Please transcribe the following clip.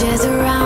changes around.